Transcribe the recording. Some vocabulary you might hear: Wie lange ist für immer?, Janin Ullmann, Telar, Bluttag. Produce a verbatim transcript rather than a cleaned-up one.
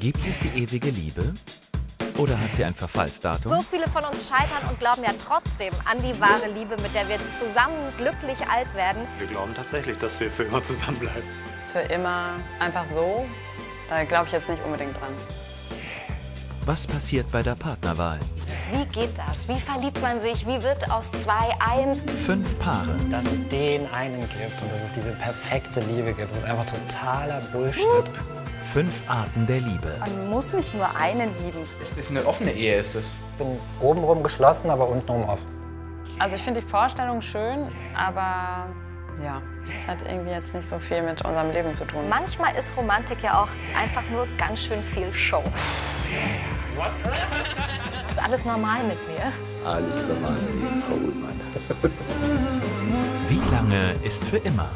Gibt es die ewige Liebe? Oder hat sie ein Verfallsdatum? So viele von uns scheitern und glauben ja trotzdem an die wahre Liebe, mit der wir zusammen glücklich alt werden. Wir glauben tatsächlich, dass wir für immer zusammenbleiben. Für immer einfach so? Da glaube ich jetzt nicht unbedingt dran. Was passiert bei der Partnerwahl? Wie geht das? Wie verliebt man sich? Wie wird aus zwei eins? Fünf Paare. Dass es den einen gibt und dass es diese perfekte Liebe gibt, das ist einfach totaler Bullshit. Uh. Fünf Arten der Liebe. Man muss nicht nur einen lieben. Es ist eine offene Ehe, ist es. Ich bin obenrum geschlossen, aber untenrum offen. Also ich finde die Vorstellung schön, aber ja, das hat irgendwie jetzt nicht so viel mit unserem Leben zu tun. Manchmal ist Romantik ja auch einfach nur ganz schön viel Show. What? Ist alles normal mit mir? Alles normal mit mir, Frau Ullmann. Wie lange ist für immer?